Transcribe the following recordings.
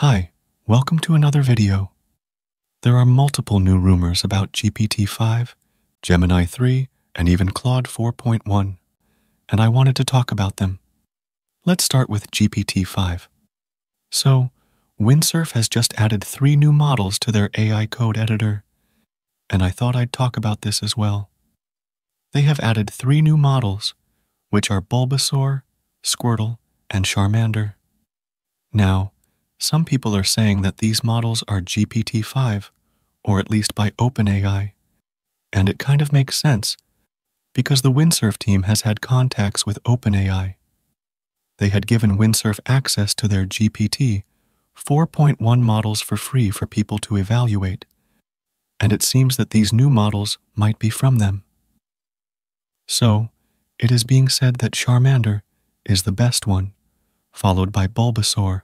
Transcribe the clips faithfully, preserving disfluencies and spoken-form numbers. Hi, welcome to another video. There are multiple new rumors about G P T five, Gemini three, and even Claude four point one, and I wanted to talk about them. Let's start with G P T five. So, Windsurf has just added three new models to their A I code editor, and I thought I'd talk about this as well. They have added three new models, which are Bulbasaur, Squirtle, and Charmander. Now, some people are saying that these models are G P T five, or at least by OpenAI, and it kind of makes sense, because the Windsurf team has had contacts with OpenAI. They had given Windsurf access to their G P T four point one models for free for people to evaluate, and it seems that these new models might be from them. So, it is being said that Charmander is the best one, followed by Bulbasaur,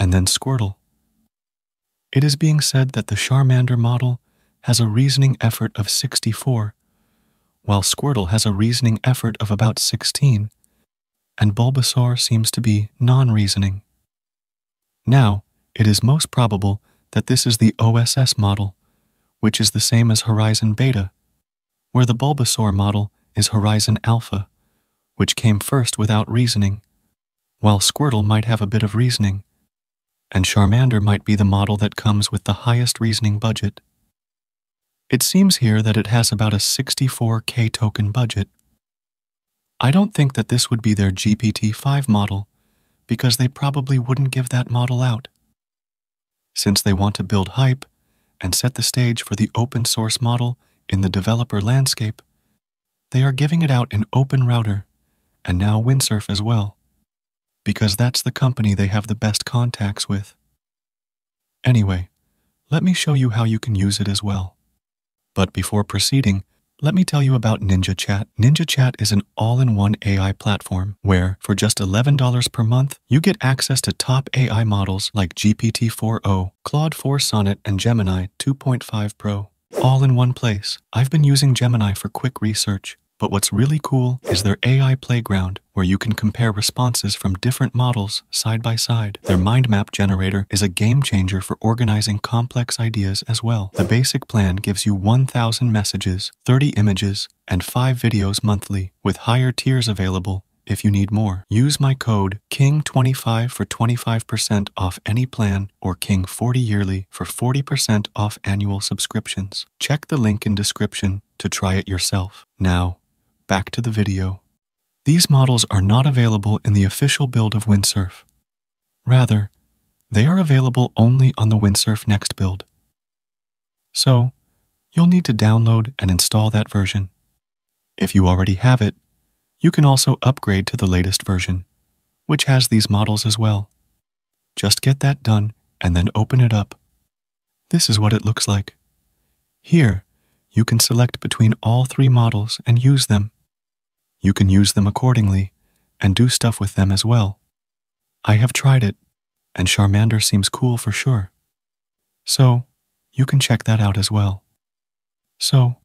and then Squirtle. It is being said that the Charmander model has a reasoning effort of sixty-four, while Squirtle has a reasoning effort of about sixteen, and Bulbasaur seems to be non-reasoning. Now, it is most probable that this is the O S S model, which is the same as Horizon Beta, where the Bulbasaur model is Horizon Alpha, which came first without reasoning, while Squirtle might have a bit of reasoning, and Charmander might be the model that comes with the highest reasoning budget. It seems here that it has about a sixty-four K token budget. I don't think that this would be their G P T five model, because they probably wouldn't give that model out, since they want to build hype and set the stage for the open source model in the developer landscape. They are giving it out in OpenRouter, and now Windsurf as well, because that's the company they have the best contacts with. Anyway, let me show you how you can use it as well. But before proceeding, let me tell you about NinjaChat. NinjaChat is an all-in-one A I platform where, for just eleven dollars per month, you get access to top A I models like G P T four o, Claude four Sonnet, and Gemini two point five Pro, all in one place. I've been using Gemini for quick research, but what's really cool is their A I playground, where you can compare responses from different models side by side. Their mind map generator is a game changer for organizing complex ideas as well. The basic plan gives you one thousand messages, thirty images, and five videos monthly, with higher tiers available if you need more. Use my code King twenty-five for twenty-five percent off any plan, or King forty yearly for forty percent off annual subscriptions. Check the link in description to try it yourself. Now, back to the video. These models are not available in the official build of Windsurf. Rather, they are available only on the Windsurf Next build. So, you'll need to download and install that version. If you already have it, you can also upgrade to the latest version, which has these models as well. Just get that done and then open it up. This is what it looks like. Here, you can select between all three models and use them. You can use them accordingly and do stuff with them as well. I have tried it, and Charmander seems cool for sure. So, you can check that out as well. So,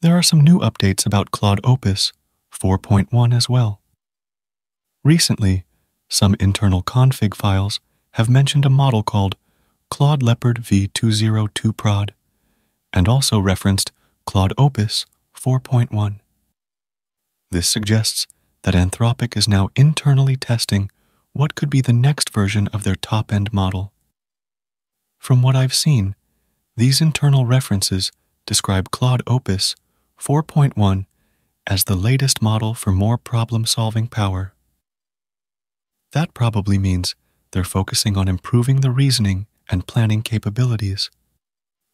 there are some new updates about Claude Opus four point one as well. Recently, some internal config files have mentioned a model called Claude Leopard v two zero two Prod, and also referenced Claude Opus four point one. This suggests that Anthropic is now internally testing what could be the next version of their top-end model. From what I've seen, these internal references describe Claude Opus four point one as the latest model for more problem-solving power. That probably means they're focusing on improving the reasoning and planning capabilities,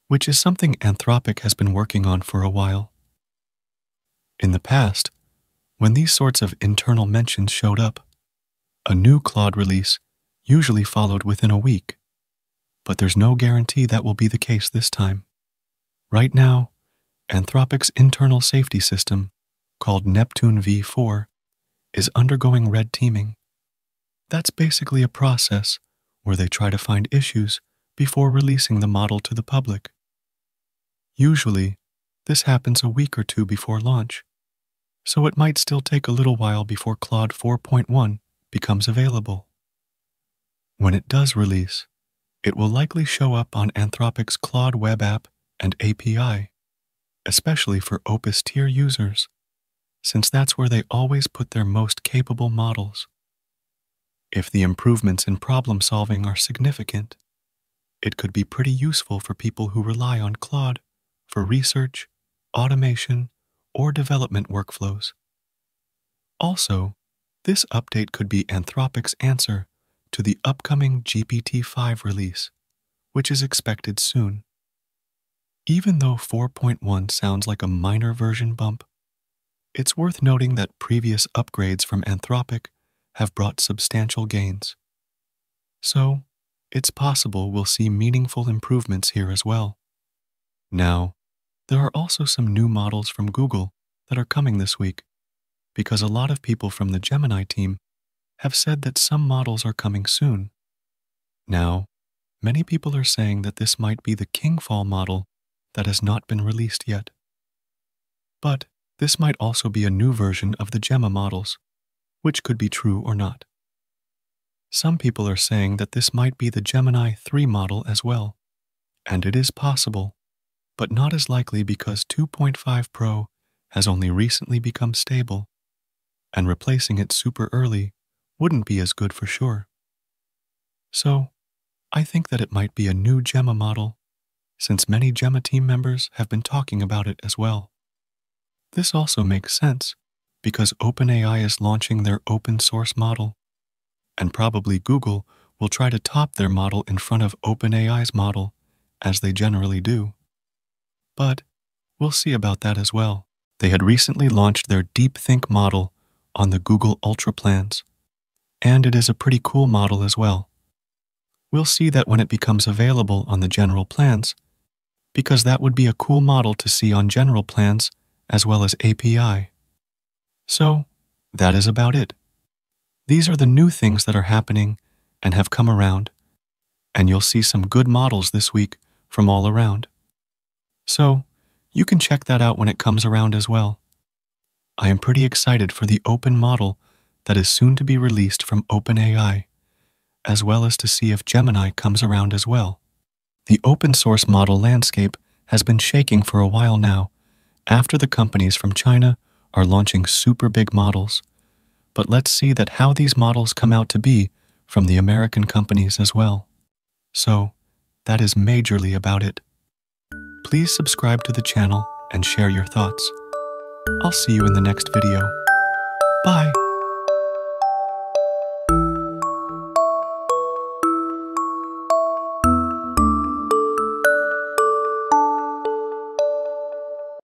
which is something Anthropic has been working on for a while. In the past, when these sorts of internal mentions showed up, a new Claude release usually followed within a week, but there's no guarantee that will be the case this time. Right now, Anthropic's internal safety system, called Neptune v four, is undergoing red teaming. That's basically a process where they try to find issues before releasing the model to the public. Usually, this happens a week or two before launch, so it might still take a little while before Claude four point one becomes available. When it does release, it will likely show up on Anthropic's Claude web app and A P I, especially for Opus tier users, since that's where they always put their most capable models. If the improvements in problem solving are significant, it could be pretty useful for people who rely on Claude for research, automation, or development workflows. Also, this update could be Anthropic's answer to the upcoming G P T five release, which is expected soon. Even though four point one sounds like a minor version bump, it's worth noting that previous upgrades from Anthropic have brought substantial gains. So, it's possible we'll see meaningful improvements here as well. Now, there are also some new models from Google that are coming this week, because a lot of people from the Gemini team have said that some models are coming soon. Now, many people are saying that this might be the Kingfall model that has not been released yet. But this might also be a new version of the Gemma models, which could be true or not. Some people are saying that this might be the Gemini three model as well, and it is possible, but not as likely because two point five Pro has only recently become stable, and replacing it super early wouldn't be as good for sure. So, I think that it might be a new Gemma model, since many Gemma team members have been talking about it as well. This also makes sense, because OpenAI is launching their open source model, and probably Google will try to top their model in front of OpenAI's model, as they generally do. But we'll see about that as well. They had recently launched their Deep Think model on the Google Ultra plans, and it is a pretty cool model as well. We'll see that when it becomes available on the general plans, because that would be a cool model to see on general plans as well as A P I. So, that is about it. These are the new things that are happening and have come around, and you'll see some good models this week from all around. So, you can check that out when it comes around as well. I am pretty excited for the open model that is soon to be released from OpenAI, as well as to see if Gemini comes around as well. The open source model landscape has been shaking for a while now, after the companies from China are launching super big models, but let's see that how these models come out to be from the American companies as well. So, that is majorly about it. Please subscribe to the channel and share your thoughts. I'll see you in the next video. Bye!